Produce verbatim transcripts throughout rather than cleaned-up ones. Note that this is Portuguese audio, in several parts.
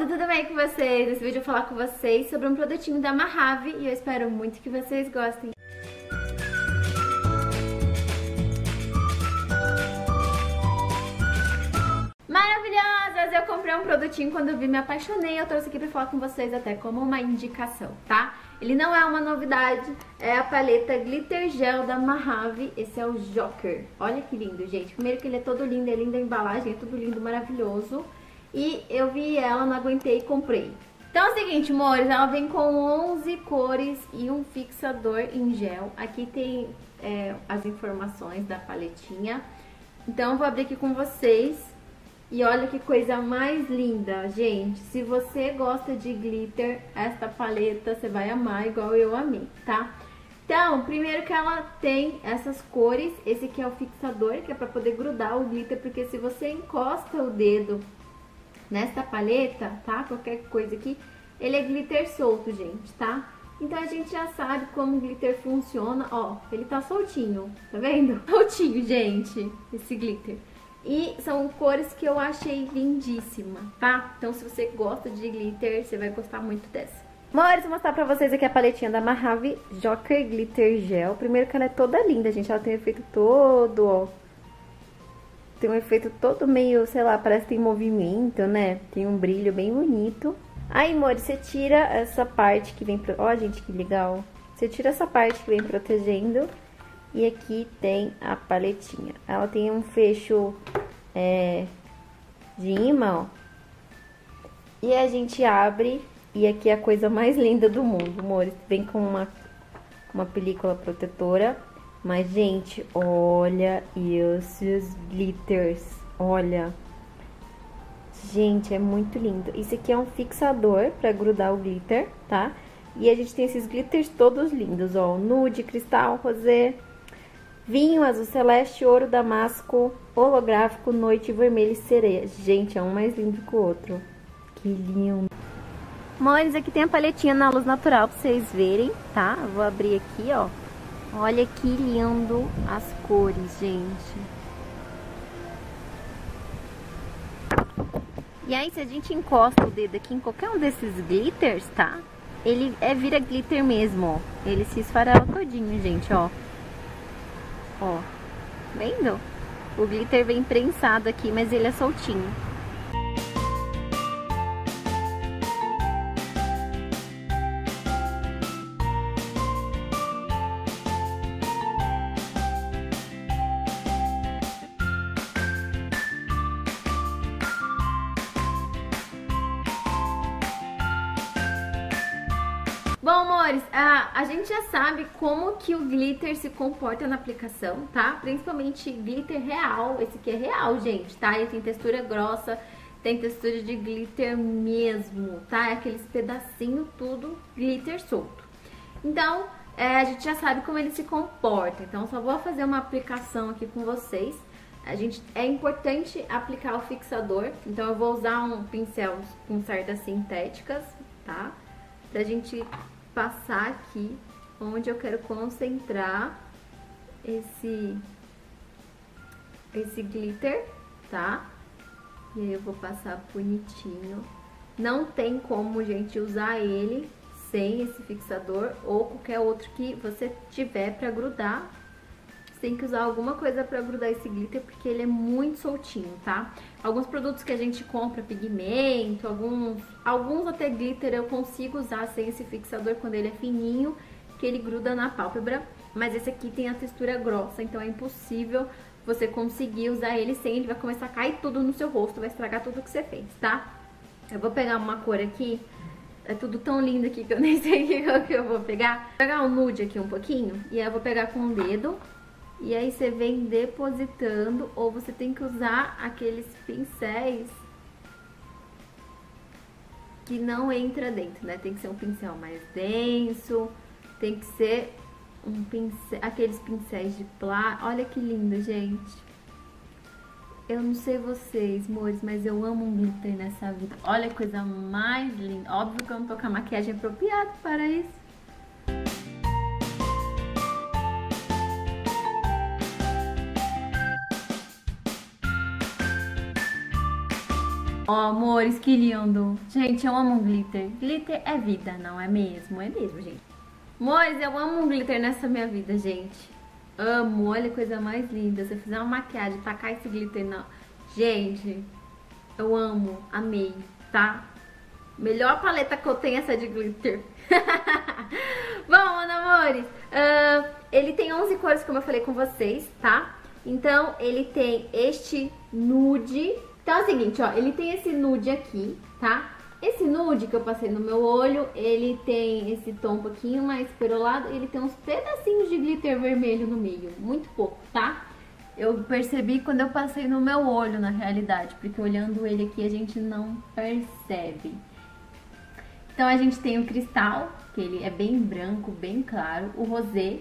tudo, tudo bem com vocês? Nesse vídeo eu vou falar com vocês sobre um produtinho da Mahav e eu espero muito que vocês gostem. Maravilhosas! Eu comprei um produtinho quando eu vi, me apaixonei, eu trouxe aqui pra falar com vocês até como uma indicação, tá? Ele não é uma novidade, é a paleta Glitter Gel da Mahav, esse é o Joker. Olha que lindo, gente. Primeiro que ele é todo lindo, é linda a embalagem, é tudo lindo, maravilhoso. E eu vi ela, não aguentei e comprei. Então é o seguinte, amores, ela vem com onze cores e um fixador em gel. Aqui tem é, as informações da paletinha. Então eu vou abrir aqui com vocês. E olha que coisa mais linda, gente. Se você gosta de glitter, esta paleta você vai amar igual eu amei, tá? Então, primeiro que ela tem essas cores. Esse aqui é o fixador, que é pra poder grudar o glitter, porque se você encosta o dedo nesta paleta, tá? Qualquer coisa aqui, ele é glitter solto, gente, tá? Então a gente já sabe como o glitter funciona. Ó, ele tá soltinho, tá vendo? Soltinho, gente, esse glitter. E são cores que eu achei lindíssima, tá? Então se você gosta de glitter, você vai gostar muito dessa. Amores, vou mostrar pra vocês aqui a paletinha da Mahav Joker Glitter Gel. Primeiro que ela é toda linda, gente. Ela tem um efeito todo, ó. Tem um efeito todo meio, sei lá, parece que tem movimento, né? Tem um brilho bem bonito. Aí, amores, você tira essa parte que vem... Pro... Ó, gente, que legal. Você tira essa parte que vem protegendo. E aqui tem a paletinha. Ela tem um fecho é, de imã, ó. E a gente abre. E aqui é a coisa mais linda do mundo, amores. Vem com uma, uma película protetora. Mas, gente, olha esses glitters, olha. Gente, é muito lindo. Isso aqui é um fixador pra grudar o glitter, tá? E a gente tem esses glitters todos lindos, ó. Nude, cristal, rosé, vinho, azul celeste, ouro, damasco, holográfico, noite, vermelho e sereia. Gente, é um mais lindo que o outro. Que lindo. Amores, aqui tem a paletinha na luz natural pra vocês verem, tá? Eu vou abrir aqui, ó. Olha que lindo as cores, gente. E aí, se a gente encosta o dedo aqui em qualquer um desses glitters, tá? Ele é, vira glitter mesmo, ó. Ele se esfarela todinho, gente, ó. Ó, vendo? O glitter vem prensado aqui, mas ele é soltinho. Bom, amores, a, a gente já sabe como que o glitter se comporta na aplicação, tá? Principalmente glitter real, esse aqui é real, gente, tá? Ele tem textura grossa, tem textura de glitter mesmo, tá? É aqueles pedacinhos tudo glitter solto. Então, é, a gente já sabe como ele se comporta, então só vou fazer uma aplicação aqui com vocês. A gente, é importante aplicar o fixador, então eu vou usar um pincel com cerdas sintéticas, tá? Pra gente passar aqui onde eu quero concentrar esse, esse glitter, tá? E aí eu vou passar bonitinho. Não tem como, gente, usar ele sem esse fixador ou qualquer outro que você tiver pra grudar. Você tem que usar alguma coisa pra grudar esse glitter, porque ele é muito soltinho, tá? Alguns produtos que a gente compra, pigmento, alguns, alguns até glitter eu consigo usar sem esse fixador quando ele é fininho, que ele gruda na pálpebra. Mas esse aqui tem a textura grossa, então é impossível você conseguir usar ele sem. Ele vai começar a cair tudo no seu rosto, vai estragar tudo que você fez, tá? Eu vou pegar uma cor aqui, é tudo tão lindo aqui que eu nem sei qual que eu vou pegar. Vou pegar um nude aqui um pouquinho, e aí eu vou pegar com o dedo. E aí você vem depositando, ou você tem que usar aqueles pincéis que não entra dentro, né? Tem que ser um pincel mais denso, tem que ser um pincel, aqueles pincéis de plástico. Olha que lindo, gente. Eu não sei vocês, amores, mas eu amo um glitter nessa vida. Olha que coisa mais linda. Óbvio que eu não tô com a maquiagem apropriada para isso. Ó, oh, amores, que lindo. Gente, eu amo glitter. Glitter é vida, não é mesmo? É mesmo, gente. Mas eu amo glitter nessa minha vida, gente. Amo, olha que coisa mais linda. Se eu fizer uma maquiagem, tacar esse glitter na... Gente, eu amo, amei, tá? Melhor paleta que eu tenho é essa de glitter. Bom, amores, uh, ele tem onze cores, como eu falei com vocês, tá? Então, ele tem este nude. Então é o seguinte, ó, ele tem esse nude aqui, tá? Esse nude que eu passei no meu olho, ele tem esse tom um pouquinho mais perolado, ele tem uns pedacinhos de glitter vermelho no meio, muito pouco, tá? Eu percebi quando eu passei no meu olho, na realidade, porque olhando ele aqui a gente não percebe. Então a gente tem o cristal, que ele é bem branco, bem claro, o rosé,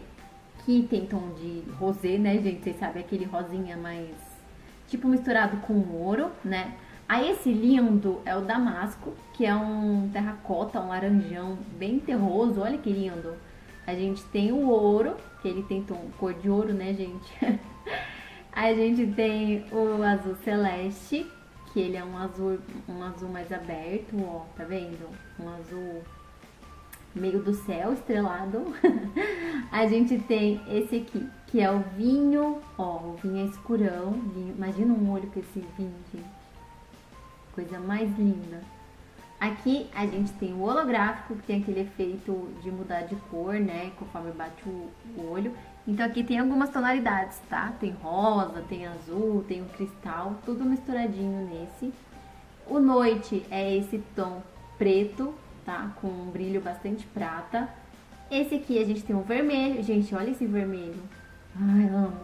que tem tom de rosé, né, gente? Vocês sabem, aquele rosinha mais... tipo misturado com ouro, né? Aí esse lindo é o damasco, que é um terracota, um laranjão bem terroso, olha que lindo. A gente tem o ouro, que ele tem tom, cor de ouro, né, gente? A gente tem o azul celeste, que ele é um azul, um azul mais aberto, ó, tá vendo? Um azul meio do céu, estrelado. A gente tem esse aqui, que é o vinho, ó, o vinho é escurão, vinho. Imagina um olho com esse vinho, gente, coisa mais linda. Aqui a gente tem o holográfico, que tem aquele efeito de mudar de cor, né, conforme bate o, o olho. Então aqui tem algumas tonalidades, tá? Tem rosa, tem azul, tem o cristal, tudo misturadinho nesse. O noite é esse tom preto, tá? Com um brilho bastante prata. Esse aqui a gente tem um vermelho, gente, olha esse vermelho. Ai, amo.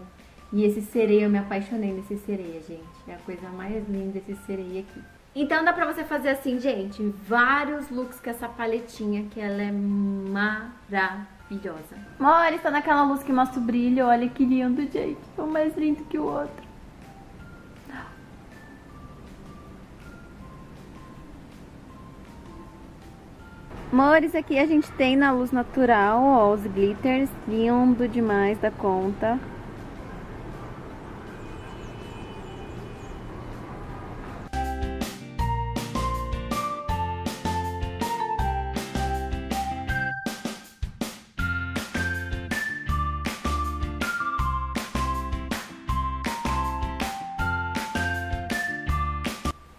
E esse sereia, eu me apaixonei nesse sereia, gente. É a coisa mais linda esse sereia aqui. Então dá pra você fazer assim, gente, vários looks com essa paletinha, que ela é maravilhosa. Olha, está naquela luz que mostra o brilho, olha que lindo, gente. Um mais lindo que o outro. Amores, aqui a gente tem na luz natural, ó, os glitters, lindo demais da conta.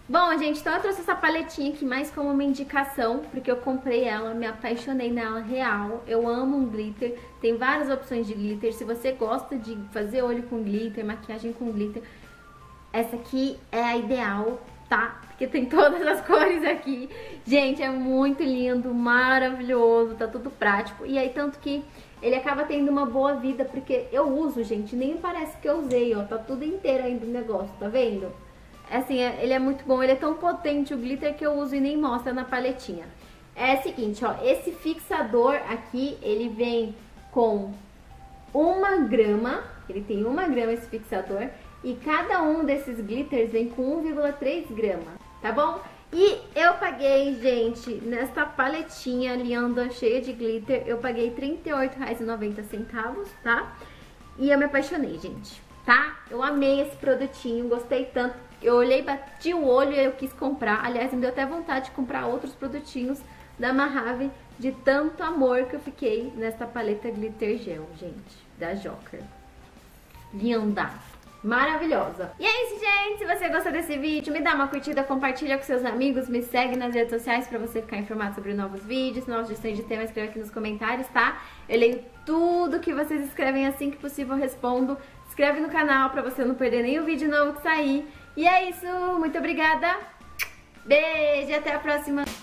Bom, gente, então eu trouxe essa paletinha aqui mais como uma indicação, porque eu comprei ela, me apaixonei nela real. Eu amo um glitter, tem várias opções de glitter. Se você gosta de fazer olho com glitter, maquiagem com glitter, essa aqui é a ideal, tá? Porque tem todas as cores aqui. Gente, é muito lindo, maravilhoso, tá tudo prático. E aí, tanto que ele acaba tendo uma boa vida, porque eu uso, gente, nem parece que eu usei, ó. Tá tudo inteiro ainda o negócio, tá vendo? Assim, ele é muito bom, ele é tão potente o glitter que eu uso e nem mostra na paletinha. É o seguinte, ó, esse fixador aqui, ele vem com uma grama, ele tem uma grama esse fixador, e cada um desses glitters vem com um vírgula três grama, tá bom? E eu paguei, gente, nessa paletinha linda, cheia de glitter, eu paguei trinta e oito reais e noventa centavos, tá? E eu me apaixonei, gente, tá? Eu amei esse produtinho, gostei tanto. Eu olhei, bati o olho e eu quis comprar. Aliás, me deu até vontade de comprar outros produtinhos da Mahav, de tanto amor que eu fiquei nessa paleta Glitter Gel, gente, da Joker. Linda! Maravilhosa! E é isso, gente! Se você gostou desse vídeo, me dá uma curtida, compartilha com seus amigos, me segue nas redes sociais pra você ficar informado sobre novos vídeos, novas sugestões de tema, escreva aqui nos comentários, tá? Eu leio tudo que vocês escrevem, assim que possível eu respondo. Inscreve no canal pra você não perder nenhum vídeo novo que sair. E é isso, muito obrigada, beijo e até a próxima!